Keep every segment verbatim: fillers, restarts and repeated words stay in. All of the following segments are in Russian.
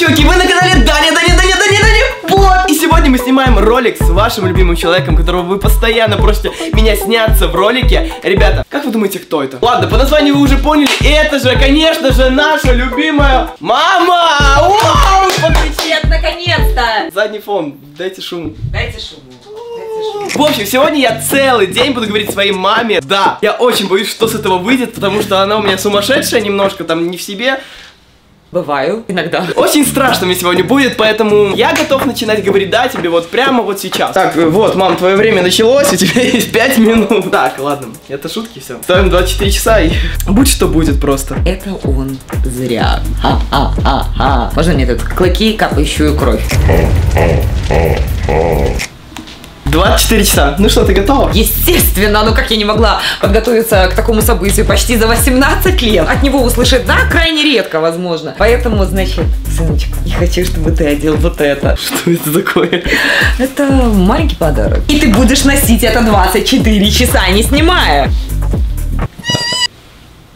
чуваки, вы на канале Даня, Даня, Даня, Даня, Даня Вот, и сегодня мы снимаем ролик с вашим любимым человеком, которого вы постоянно просите меня сняться в ролике. Ребята, как вы думаете, кто это? Ладно, по названию вы уже поняли, это же, конечно же, наша любимая мама! Вау, подключи, наконец-то! Задний фон, дайте шум. Дайте шум. В общем, сегодня я целый день буду говорить своей маме. Да, я очень боюсь, что с этого выйдет, потому что она у меня сумасшедшая немножко, там не в себе. Бываю, иногда. Очень страшно мне сегодня будет, поэтому я готов начинать говорить «да» тебе вот прямо вот сейчас. Так, вот, мам, твое время началось, у тебя есть пять минут. Так, ладно, это шутки, все. Ставим двадцать четыре часа и будь что будет просто. Это он зря. Ха-ха-ха-ха. Пожалуй, мне тут клыки, капающую кровь. двадцать четыре часа. Ну что, ты готова? Естественно, ну как я не могла подготовиться к такому событию почти за восемнадцать лет. От него услышать «да» крайне редко, возможно. Поэтому, значит, сыночка, я хочу, чтобы ты одел вот это. Что это такое? Это маленький подарок. И ты будешь носить это двадцать четыре часа, не снимая.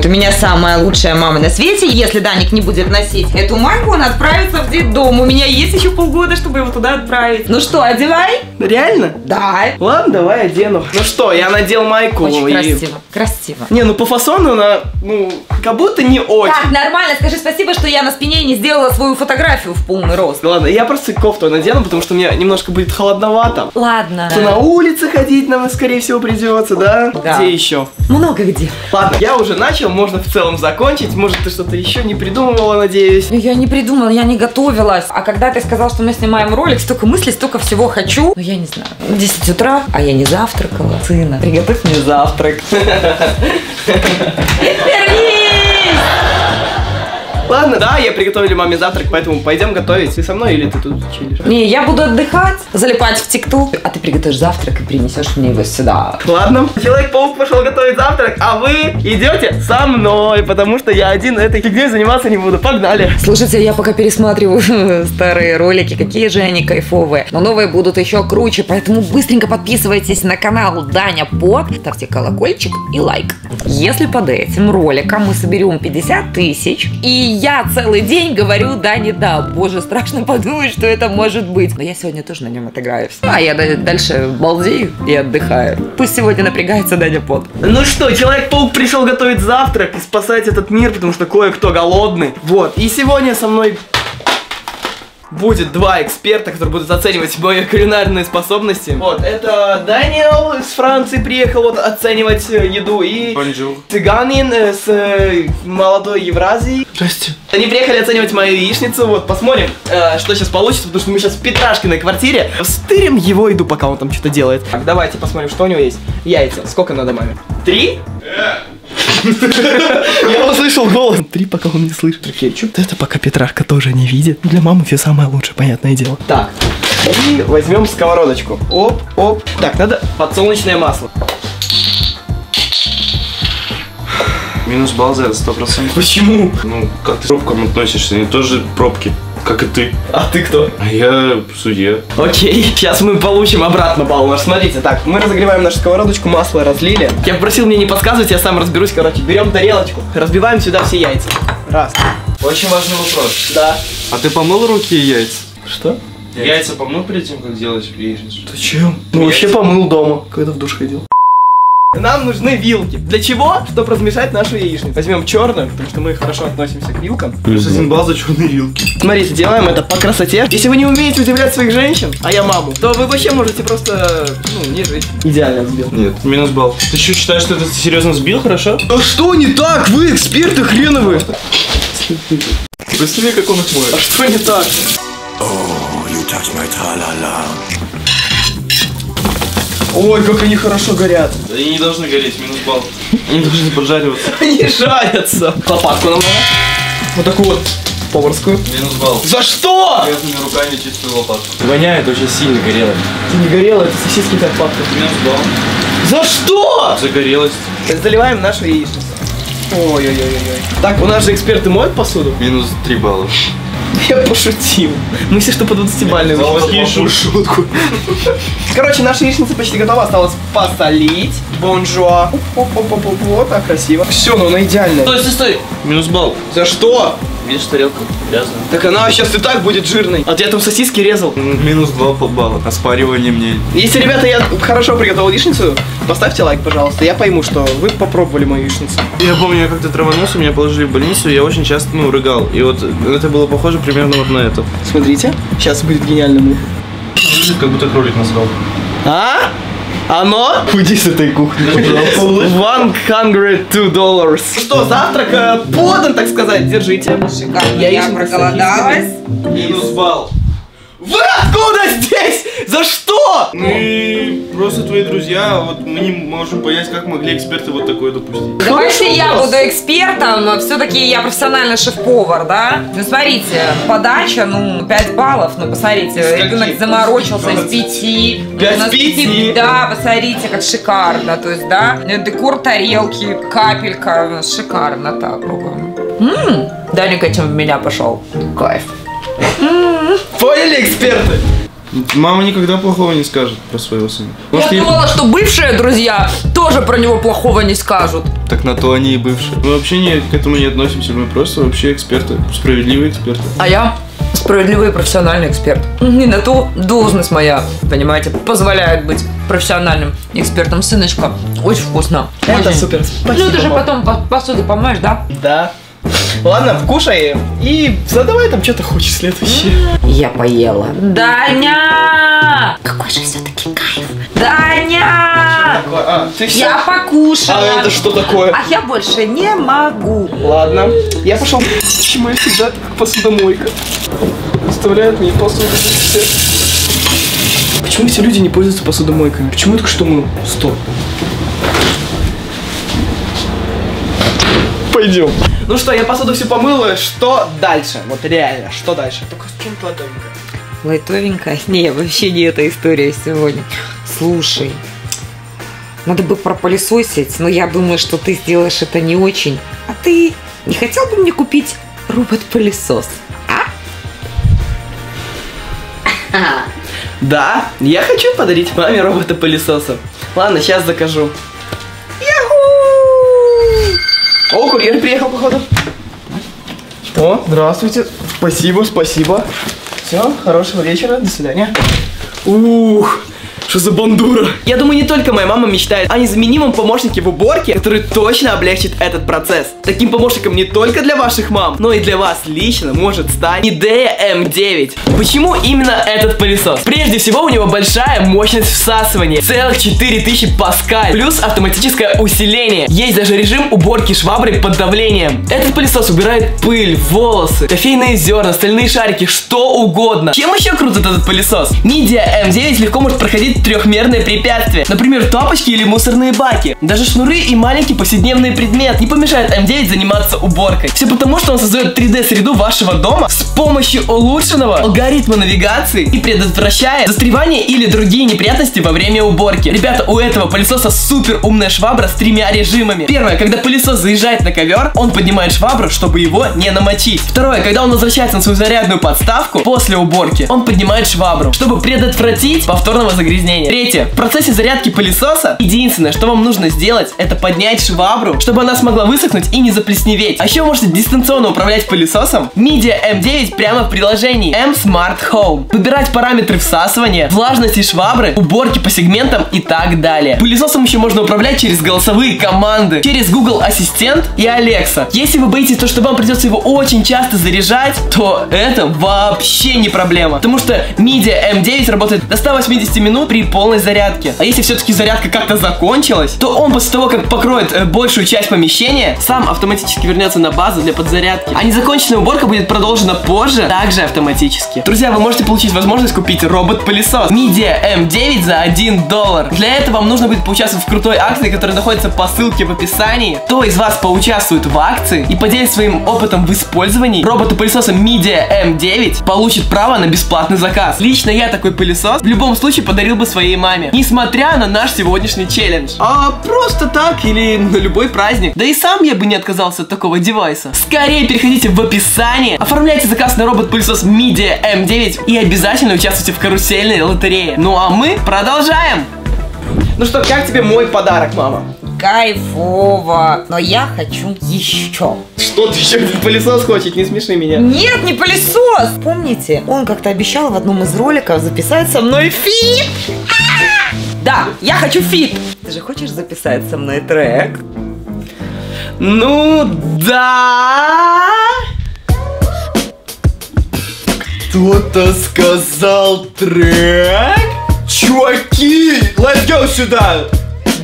У меня самая лучшая мама на свете. Если Даник не будет носить эту майку, он отправится в детдом. У меня есть еще полгода, чтобы его туда отправить. Ну что, одевай? Реально? Да. Ладно, давай одену. Ну что, я надел майку. Очень и... красиво. Красиво. Не, ну по фасону она, ну, как будто не очень. Так, нормально. Скажи спасибо, что я на спине не сделала свою фотографию в полный рост. Ладно, я просто кофту надену, потому что мне немножко будет холодновато. Ладно. Что на улице ходить нам, скорее всего, придется, да? Да. Где еще? Много где. Ладно, я уже начал. Можно в целом закончить. Может, ты что-то еще не придумывала, надеюсь? Я не придумала, я не готовилась. А когда ты сказал, что мы снимаем ролик, столько мыслей, столько всего хочу. Ну, я не знаю. десять утра, а я не завтракала. Сына, приготовь мне завтрак. Ладно, да, я приготовила маме завтрак, поэтому пойдем готовить. Ты со мной или ты тут чилишь? Не, я буду отдыхать, залипать в тикток, а ты приготовишь завтрак и принесешь мне его сюда. Ладно, Человек-паук пошел готовить завтрак, а вы идете со мной, потому что я один этой фигней заниматься не буду. Погнали. Слушайте, я пока пересматриваю старые ролики, какие же они кайфовые. Но новые будут еще круче, поэтому быстренько подписывайтесь на канал Даня Под, ставьте колокольчик и лайк. Если под этим роликом мы соберем пятьдесят тысяч и я целый день говорю «да, не да». Боже, страшно подумать, что это может быть. Но я сегодня тоже на нем отыграюсь. А я дальше балдею и отдыхаю. Пусть сегодня напрягается Даня Под. Ну что, Человек-паук пришел готовить завтрак и спасать этот мир, потому что кое-кто голодный. Вот, и сегодня со мной... будет два эксперта, которые будут оценивать мои кулинарные способности. Вот, это Даниэл из Франции приехал вот оценивать еду и... Бонжур. Цыганин с молодой Евразии. Здрасте. Они приехали оценивать мою яичницу, вот, посмотрим, э, что сейчас получится, потому что мы сейчас в Петрашкиной квартире. Стырим его еду, пока он там что-то делает. Так, давайте посмотрим, что у него есть. Яйца. Сколько надо маме? Три? Я услышал голос. Три, пока он не слышит. Кетчуп. Это пока Петрашка тоже не видит. Для мамы все самое лучшее, понятное дело. Так, и возьмем сковородочку. Оп, оп. Так, надо подсолнечное масло. Минус балл за это сто процентов. Почему? Ну, как ты к пробкам относишься? Они тоже пробки. Как и ты. А ты кто? А я судья. Окей, сейчас мы получим обратно балл наш. Смотрите, так, мы разогреваем нашу сковородочку, масло разлили. Я просил мне не подсказывать, я сам разберусь, короче. Берем тарелочку, разбиваем сюда все яйца. Раз. Очень важный вопрос. Да. А ты помыл руки и яйца? Что? Яйца помыл перед тем, как делать яичницу? Ты чем? Ну вообще помыл дома, когда в душ ходил. Нам нужны вилки. Для чего? Чтобы размешать нашу яичницу. Возьмем черную, потому что мы хорошо относимся к вилкам. Плюс один балл за черные вилки. Смотрите, делаем это по красоте. Если вы не умеете удивлять своих женщин, а я маму, то вы вообще можете просто, ну, не жить. Идеально сбил. Нет, минус балл. Ты что, считаешь, что ты серьезно сбил, хорошо? Да что не так? Вы эксперты хреновые. Быстрее, как он их моет. А что не так? Ой, как они хорошо горят. Они не должны гореть, минус балл. Они должны поджариваться. Они жарятся. Лопатку нам надо. Вот такую вот поварскую. Минус балл. За что? Грязными руками чистую лопатку. Воняет очень сильно, горело. Это не горело, это сосиски как лопатка. Минус балл. За что? За горелость. Заливаем нашу яичницу. Ой-ой-ой-ой. Так, у нас же эксперты моют посуду. Минус три балла. Я пошутил. Мы все что по двадцатибалльной вышли. Шутку. Короче, наша яичница почти готова. Осталось посолить. Бонжуа. Вот так красиво. Все, ну она идеальная. Стой, стой, стой. Минус балл. За что? Видишь, тарелка грязная. Так она сейчас и так будет жирной. А я там сосиски резал. Минус два балла. Оспаривание мне. Если, ребята, я хорошо приготовил яичницу, поставьте лайк, пожалуйста. Я пойму, что вы попробовали мою яичницу. Я помню, я как-то траванулся, меня положили в больницу, и я очень часто, ну, рыгал. И вот это было похоже примерно вот на это. Смотрите, сейчас будет гениальный мух. Как будто кролик насрал. А? Оно? Уйди с этой кухни. сто долларов. Что, завтрак подан, так сказать? Держите. Шикарно. Я, я проголодалась. Минус балл. Вы откуда здесь? За что? Мы просто твои друзья, вот мы не можем понять, как могли эксперты вот такое допустить. Да если я буду экспертом, все-таки я профессиональный шеф-повар, да? Ну смотрите, подача, ну, пять баллов, ну посмотрите, ребенок заморочился из пяти. Без пяти? Да, посмотрите, как шикарно, то есть, да, декор тарелки, капелька, шикарно, так, пробуем. Ммм, Даник этим в меня пошел, кайф. Поняли, эксперты? Мама никогда плохого не скажет про своего сына. Может, я думала, ей... что бывшие друзья тоже про него плохого не скажут. Так на то они и бывшие. Мы вообще не, к этому не относимся, мы просто вообще эксперты, справедливые эксперты. А я справедливый и профессиональный эксперт. Не на ту должность моя, понимаете, позволяет быть профессиональным экспертом. Сыночка, очень вкусно. Это очень супер. Спасибо, ну ты же потом посуду помоешь, да? Да. Ладно, вкушай и задавай там что-то хочешь следующее. Я поела. Даня! Какой же все-таки кайф! Даня! А, ты все... Я покушала. А это что такое? А я больше не могу. Ладно, я пошел. Почему я всегда как посудомойка? Оставляют мне посуду. Почему все люди не пользуются посудомойками? Почему только что мы сто? Пойдем. Ну что, я посуду всю помыла, что дальше? Вот реально, что дальше? Только с чем-то лайтовенькое. Лайтовенькое? Не, вообще не эта история сегодня. Слушай, надо бы пропылесосить, но я думаю, что ты сделаешь это не очень. А ты не хотел бы мне купить робот-пылесос, а? Да, я хочу подарить маме робота-пылесоса. Ладно, сейчас закажу. О, курьер приехал, походу. О, здравствуйте. Спасибо, спасибо. Все, хорошего вечера, до свидания. Ух, что за бандура. Я думаю, не только моя мама мечтает о незаменимом помощнике в уборке, который точно облегчит этот процесс. Таким помощником не только для ваших мам, но и для вас лично может стать Midea эм девять. Почему именно этот пылесос? Прежде всего, у него большая мощность всасывания. Целых четыре тысячи паскаль. Плюс автоматическое усиление. Есть даже режим уборки шваброй под давлением. Этот пылесос убирает пыль, волосы, кофейные зерна, стальные шарики, что угодно. Чем еще крут этот пылесос? Midea эм девять легко может проходить трехмерные препятствия, например, тапочки или мусорные баки. Даже шнуры и маленький повседневный предмет не помешает эм девять заниматься уборкой. Все потому, что он создает три дэ среду вашего дома с помощью улучшенного алгоритма навигации и предотвращает застревание или другие неприятности во время уборки. Ребята, у этого пылесоса супер умная швабра с тремя режимами. Первое, когда пылесос заезжает на ковер, он поднимает швабру, чтобы его не намочить. Второе, когда он возвращается на свою зарядную подставку после уборки, он поднимает швабру, чтобы предотвратить повторного загрязнения. Третье. В процессе зарядки пылесоса единственное, что вам нужно сделать, это поднять швабру, чтобы она смогла высохнуть и не заплесневеть. А еще вы можете дистанционно управлять пылесосом Midea эм девять прямо в приложении M Smart Home. Выбирать параметры всасывания, влажности швабры, уборки по сегментам и так далее. Пылесосом еще можно управлять через голосовые команды, через Google Ассистент и Alexa. Если вы боитесь, то что вам придется его очень часто заряжать, то это вообще не проблема, потому что Midea эм девять работает до ста восьмидесяти минут при полной зарядке. А если все-таки зарядка как-то закончилась, то он после того, как покроет э, большую часть помещения, сам автоматически вернется на базу для подзарядки. А незаконченная уборка будет продолжена позже, также автоматически. Друзья, вы можете получить возможность купить робот-пылесос Midea эм девять за один доллар. Для этого вам нужно будет поучаствовать в крутой акции, которая находится по ссылке в описании. Кто из вас поучаствует в акции и поделится своим опытом в использовании робота-пылесоса Midea эм девять, получит право на бесплатный заказ. Лично я такой пылесос в любом случае подарил бы своей маме, несмотря на наш сегодняшний челлендж. А просто так или на любой праздник. Да и сам я бы не отказался от такого девайса. Скорее переходите в описание, оформляйте заказ на робот-пылесос Midea эм девять и обязательно участвуйте в карусельной лотерее. Ну а мы продолжаем. Ну что, как тебе мой подарок, мама? кайфово. Но я хочу еще. Что, ты еще пылесос хочешь? Не смеши меня. Нет, не пылесос. Помните, он как-то обещал в одном из роликов записать со мной фит. А-а-а! Да, я хочу фит. Ты же хочешь записать со мной трек? Ну да. Кто-то сказал трек? Чуваки, let's go сюда!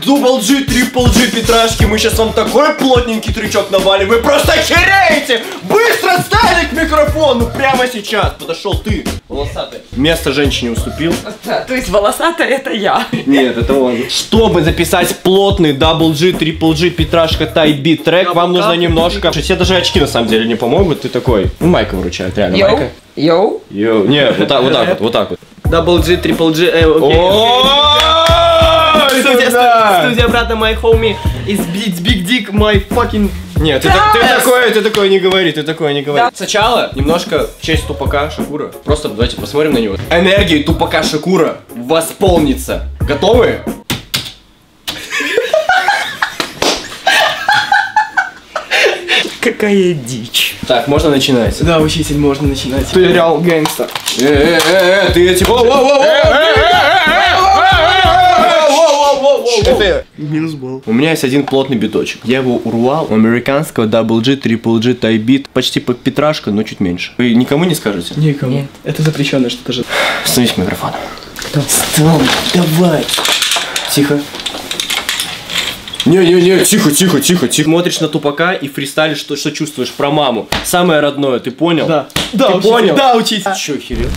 Дубл G, трипл G, Петрашки, мы сейчас вам такой плотненький трючок навалим, вы просто охереете! Быстро стали к микрофону прямо сейчас! Подошел ты, волосатый. Место женщине уступил. Да, то есть волосатая это я. Нет, это он. Чтобы записать плотный дабл G, трипл G, Петрашка, тайби трек, вам нужно немножко... Все даже очки на самом деле не помогут, ты такой... Ну, майка выручает, реально, майка. Йоу? Йоу. Не, вот так вот, вот так вот. Дабл G, трипл G, студия брата, my homie is big dick, my fucking... Нет, ты такое, ты такое не говори, ты такое не говори. Сначала немножко в честь тупака Шакура. Просто давайте посмотрим на него. Энергия тупака Шакура восполнится. Готовы? Какая дичь. Так, можно начинать. Да, учитель, можно начинать. Ты реал гэнгстер. Э-э-э-э, ты эти... Это... Минус балл. У меня есть один плотный биточек. Я его урвал у американского дабл G, трипл G, тайбит. Почти под Петрашка, но чуть меньше. Вы никому не скажете? Никому. Нет. Это запрещенное что-то же. Становись к микрофону. Кто? Встал, давай. Тихо. Не-не-не, тихо-тихо-тихо-тихо. Смотришь на тупака и фристайлишь, что, что чувствуешь про маму. Самое родное, ты понял? Да. Да, ты учитель, понял? Да, учитель. А. Чё, херел?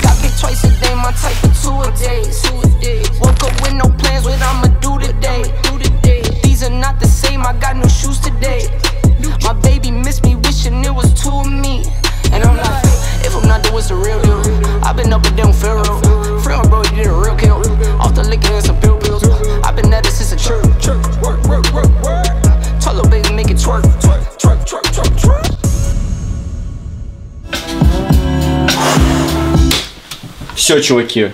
Все, чуваки,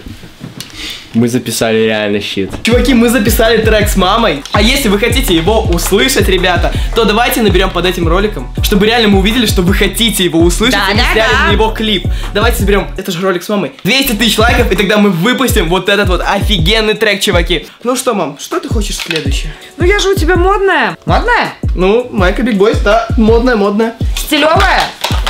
мы записали реально щит. Чуваки, мы записали трек с мамой. А если вы хотите его услышать, ребята, то давайте наберем под этим роликом, чтобы реально мы увидели, что вы хотите его услышать, да, и да, сняли да. на его клип. Давайте соберем, это же ролик с мамой, двести тысяч лайков, и тогда мы выпустим вот этот вот офигенный трек, чуваки. Ну что, мам, что ты хочешь следующее? Ну я же у тебя модная. Модная? Ну, майка Биг Бойс, да, модная, модная. Стилевая?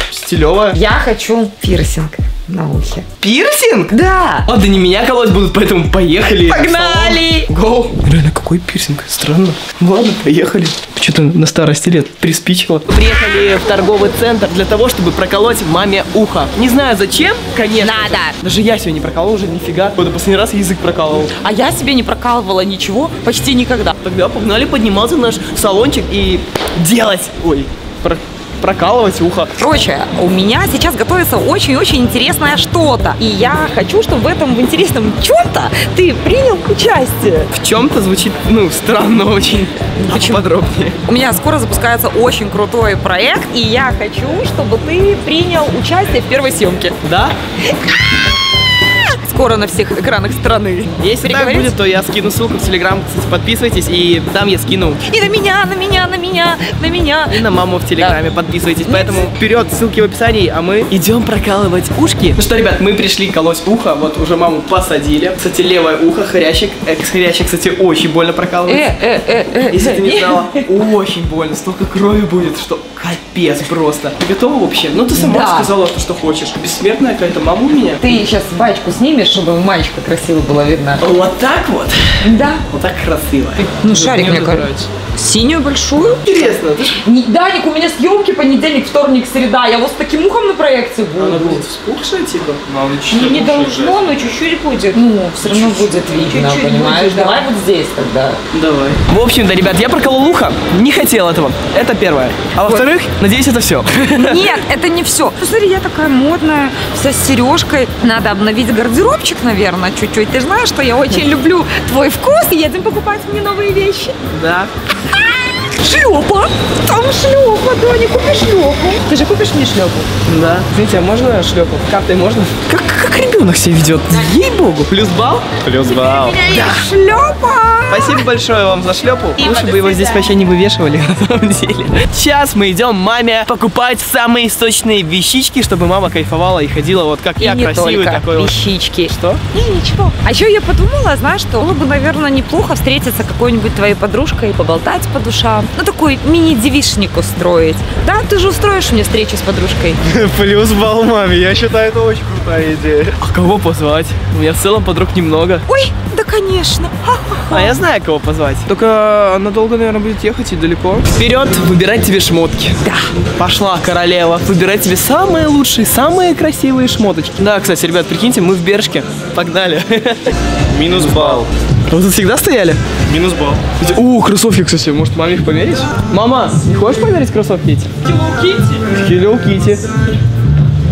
Стилевая. Я хочу пирсинг на ухе. Пирсинг? Да. А, да не меня колоть будут, поэтому поехали. Погнали. Гоу. Реально, какой пирсинг? Странно. Ладно, поехали. Что-то на старости лет приспичило. Приехали в торговый центр для того, чтобы проколоть маме ухо. Не знаю зачем, конечно. Надо. Даже я сегодня не проколол уже, нифига. Вот последний раз язык прокалывал. А я себе не прокалывала ничего почти никогда. Тогда погнали, поднимался наш салончик и делать. Ой, про... прокалывать ухо. Короче, у меня сейчас готовится очень-очень интересное что-то. И я хочу, чтобы в этом интересном чем-то ты принял участие. В чем-то звучит, ну, странно очень. Почему? Подробнее. У меня скоро запускается очень крутой проект, и я хочу, чтобы ты принял участие в первой съемке. Да? Скоро на всех экранах страны. Если так будет, то я скину ссылку в Телеграм, кстати, подписывайтесь, и там я скину. И на меня, на меня, на меня, на меня. И на маму в Телеграме, да, подписывайтесь. Нет. Поэтому вперед, ссылки в описании, а мы идем прокалывать ушки. Ну что, ребят, мы пришли колоть ухо, вот уже маму посадили. Кстати, левое ухо, хрящик, хрящик, кстати, очень больно прокалывать. Э, э, э, э, Если э, ты не э. знала, очень больно, столько крови будет, что капец просто. Ты готова вообще? Ну ты сама да. сказала то, что хочешь. Бессмертная какая-то мама у меня. Ты сейчас бачку снимешь, чтобы мальчика красиво было видно. Вот так вот? Да. Вот так красиво. Ну, шарик, мне кажется. Синюю большую? Интересно. Не, Даник, у меня съемки понедельник, вторник, среда. Я вот с таким ухом на проекте буду. Она будет вспухшая, типа? Ну, не должно, но чуть-чуть будет. Ну, все равно будет видно, понимаешь? Давай вот здесь тогда. Давай. В общем, да, ребят, я проколол ухо. Не хотел этого. Это первое. А во-вторых, надеюсь, это все. Нет, это не все. Смотри, я такая модная, вся с сережкой. Надо обновить гардероб. Наверное, чуть-чуть. Ты знаешь, что я очень люблю твой вкус, и едем покупать мне новые вещи. Да. Шлепа! Там шлепа, Даня, купи шлепу. Ты же купишь мне шлепу? Да. Извините, а можно шлепу? Картой можно? Как, как ребенок себя ведет? Ей-богу. Плюс балл? Плюс балл. Да. Шлепа! Спасибо большое вам за шлепу. И лучше бы его здесь вообще не вывешивали, на самом деле. Сейчас мы идем маме покупать самые сочные вещички, чтобы мама кайфовала и ходила вот как и я, не красивый такой вещички. Вот. Что? И ничего. А еще я подумала, знаешь, что было бы, наверное, неплохо встретиться какой-нибудь твоей подружкой и поболтать по душам. Ну, такой мини-девишник устроить. Да, ты же устроишь мне встречу с подружкой. Плюс балл маме. Я считаю, это очень крутая идея. А кого позвать? У меня в целом подруг немного. Ой, да, конечно. А я знаю, кого позвать. Только она долго, наверное, будет ехать и далеко. Вперед, выбирать тебе шмотки. Да. Пошла, королева. Выбирай тебе самые лучшие, самые красивые шмоточки. Да, кстати, ребят, прикиньте, мы в Бершке. Погнали. Минус балл. Вы тут всегда стояли? Минус балл. У, кроссовки, кстати, может маме их померить? Мама, не хочешь померить кроссовки эти? Hello Kitty.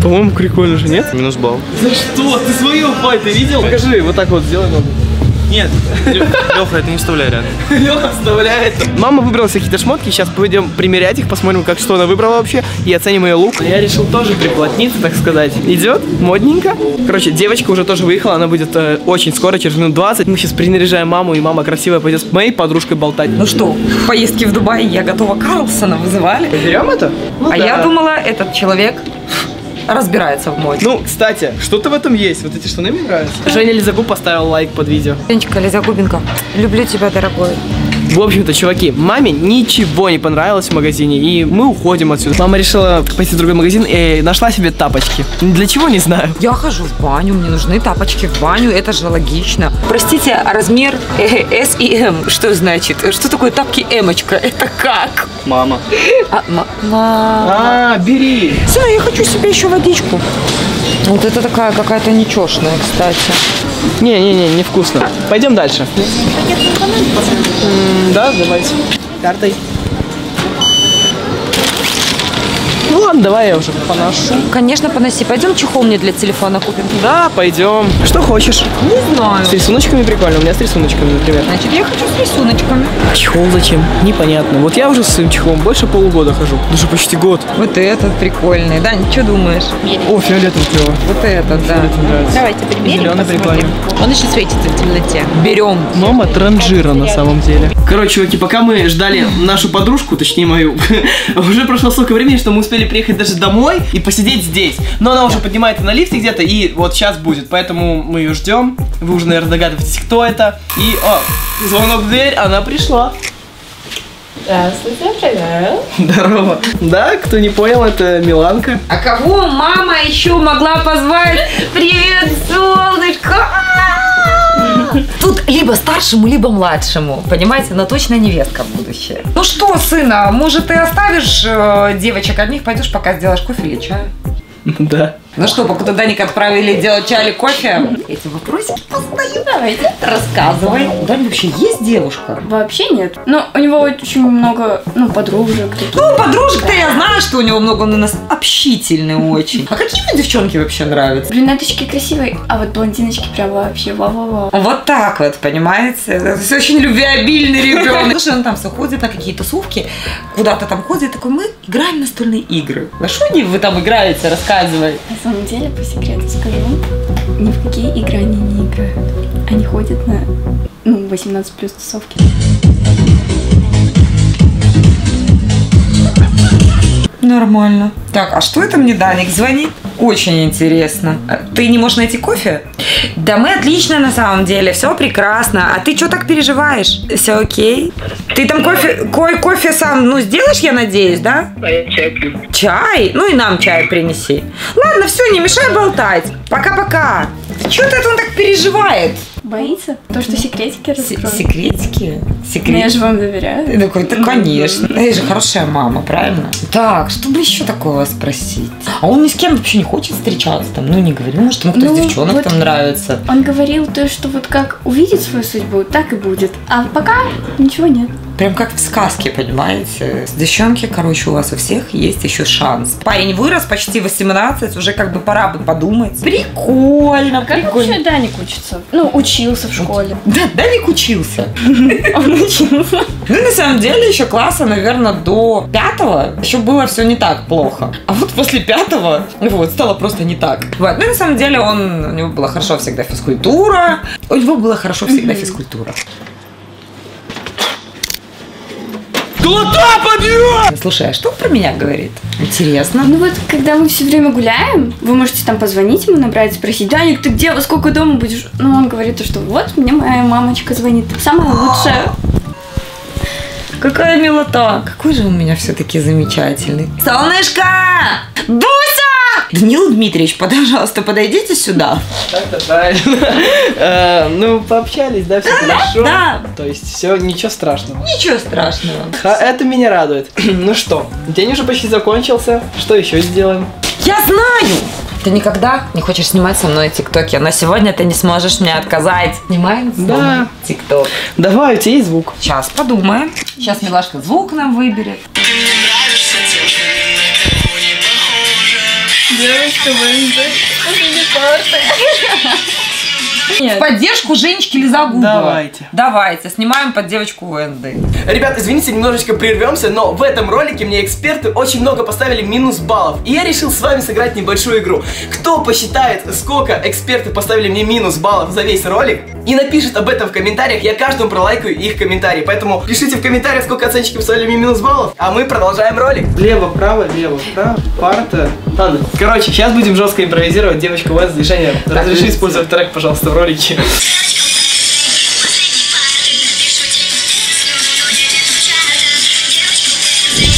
По-моему, прикольно же, нет? Минус балл. За что? Ты свою пай, ты видел? Покажи, вот так вот сделай ногу. Нет, Леха, это не вставляй рядом. Леха вставляет. Мама выбрала себе какие-то шмотки, сейчас пойдем примерять их, посмотрим, как что она выбрала вообще, и оценим ее лук. Я решил тоже приплотниться, так сказать. Идет, модненько. Короче, девочка уже тоже выехала, она будет э, очень скоро, через минут двадцать. Мы сейчас принаряжаем маму, и мама красивая пойдет с моей подружкой болтать. Ну что, в поездке в Дубай я готова Карлсона вызывали. Берем это? Ну, а да. Я думала, этот человек разбирается в моде. Ну, кстати, что-то в этом есть. Вот эти штаны мне нравятся. Женя Лизогуб поставил лайк под видео. Женечка Лизогубенко, люблю тебя, дорогой. В общем-то, чуваки, маме ничего не понравилось в магазине, и мы уходим отсюда. Мама решила пойти в другой магазин и нашла себе тапочки. Для чего, не знаю. Я хожу в баню, мне нужны тапочки в баню, это же логично. Простите, размер S и M, что значит? Что такое тапки Эмочка? Это как? Мама. А, мама. А, бери. Все, я хочу себе еще водичку. Вот это такая какая-то ничешная, кстати. Не-не-не, невкусно. Пойдем дальше. Да, давайте. Картой. Ну ладно, давай я уже поношу. Конечно, поноси. Пойдем чехол мне для телефона купим. Да, пойдем. Что хочешь? Не знаю. С рисуночками прикольно. У меня с рисуночками, например. Значит, я хочу с рисуночками. А чехол зачем? Непонятно. Вот я уже с своим чехолом больше полугода хожу. Даже почти год. Вот этот прикольный. Да, что думаешь? О, фиолетовый клево. Вот этот, да. Давайте примерим. Зеленый прикольный. Он еще светится в темноте. Берем. Мама транжира на самом деле. Короче, чуваки, пока мы ждали нашу подружку, точнее мою, уже прошло столько времени, что мы успели приехать даже домой и посидеть здесь. Но она уже поднимается на лифте где-то, и вот сейчас будет. Поэтому мы ее ждем. Вы уже, наверное, догадываетесь, кто это. И, о, звонок в дверь, она пришла. Здравствуйте, привет. Здорово. Да, кто не понял, это Миланка. А кого мама еще могла позвать? Привет, солнышко! Тут либо старшему, либо младшему. Понимаете, она точно невестка в будущее. Ну что, сына, может ты оставишь э, девочек одних, пойдешь пока сделаешь кофе или чай? Да. Ну что, пока Даника отправили делать чай или кофе? Эти вопросики постоянно. Давайте, рассказывай. У Дани вообще есть девушка? Вообще нет. Но у него очень много, ну, подружек. Ну, подружек-то я знаю, что у него много, он у нас общительный очень. А какие мне девчонки вообще нравятся? Брюнеточки красивые, а вот блондиночки прям вообще ва-ва-ва. Вот так вот, понимаете? Все очень любвеобильный ребенок. Слушай, он там все ходит на какие-то тусовки, куда-то там ходит, такой, мы играем в настольные игры. На что вы там играете, рассказывай. На самом деле, по секрету скажу, ни в какие игры они не играют. Они ходят на, ну, восемнадцать плюс тусовки. Нормально. Так, а что это мне Даник звонит? Очень интересно. Ты не можешь найти кофе? Да мы отлично на самом деле, все прекрасно. А ты что так переживаешь? Все окей? Ты там кофе, ко кофе сам, ну, сделаешь, я надеюсь, да? Чай пью. Чай? Ну и нам чай принеси. Ладно, все, не мешай болтать. Пока-пока. Чего ты это он так переживает? Боится? То, что секретики раскроют. Секретики? Секретики? Ну, я же вам доверяю. Такой, да, конечно. Ты же хорошая мама, правильно? Так, что бы еще такого спросить? А он ни с кем вообще не хочет встречаться там? Ну, не говорил, может, ему кто-то ну, из девчонок вот там нравится. Он говорил то, что вот как увидит свою судьбу, так и будет. А пока ничего нет. Прям как в сказке, понимаете? Девчонки, короче, у вас у всех есть еще шанс. Парень вырос, почти восемнадцать, уже как бы пора бы подумать. Прикольно, как прикольно. Как вообще Даник учится? Ну, учился в школе. Да, Даник учился. Он учился. Ну, на самом деле, еще класса, наверное, до пятого еще было все не так плохо. А вот после пятого, вот, стало просто не так. Вот. Ну, на самом деле, он, у него была хорошо всегда физкультура. У него была хорошо всегда физкультура. Слушай, а что он про меня говорит? Интересно. Ну вот, когда мы все время гуляем, вы можете там позвонить ему, набрать, спросить: Даник, ты где? Во сколько дома будешь? Ну, он говорит, что вот, мне моя мамочка звонит. Самая лучшая. Какая милота. Какой же у меня все-таки замечательный. Солнышко! Дуся! Даниил Дмитриевич, пожалуйста, подойдите сюда. Так-то правильно. Ну, пообщались, да, все хорошо. Да. То есть, все, ничего страшного. Ничего страшного. Это меня радует. Ну что, день уже почти закончился. Что еще сделаем? Я знаю! Ты никогда не хочешь снимать со мной тиктоки, но сегодня ты не сможешь мне отказать. Снимаем с тобой тикток. Давай, у тебя есть звук. Сейчас подумаем. Сейчас милашка звук нам выберет. Девочка, ВНД. В поддержку Женечки Лизогуб. Давайте. Давайте, снимаем под девочку ВНД. Ребят, извините, немножечко прервемся, но в этом ролике мне эксперты очень много поставили минус баллов. И я решил с вами сыграть небольшую игру. Кто посчитает, сколько эксперты поставили мне минус баллов за весь ролик, и напишет об этом в комментариях, я каждому пролайкаю их комментарии. Поэтому пишите в комментариях, сколько оценщики поставили мне минус баллов, а мы продолжаем ролик. Лево, право, лево, право, парта. Ладно, короче, сейчас будем жестко импровизировать. Девочка, у вас решение. Разреши использовать трек, пожалуйста, в ролике.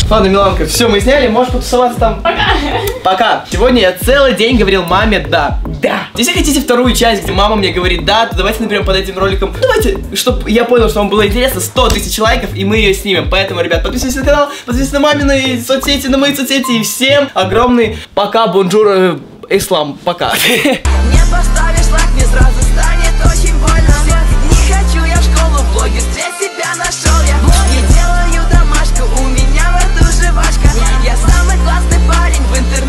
Ладно, Миланка, все, мы сняли, можешь потусоваться там. Пока. Пока. Сегодня я целый день говорил маме «да». Да. Если хотите вторую часть, где мама мне говорит «да», то давайте, например, под этим роликом, давайте, чтобы я понял, что вам было интересно, сто тысяч лайков, и мы ее снимем. Поэтому, ребят, подписывайтесь на канал, подписывайтесь на мамины соцсети, на мои соцсети, и всем огромный пока, бонжур, ислам, пока. Не поставишь лайк, мне сразу станет очень больно. Не хочу я в школу, в блоге для себя нашел я. Я делаю домашку, у меня в эту жвачка. Я самый классный парень в интернете.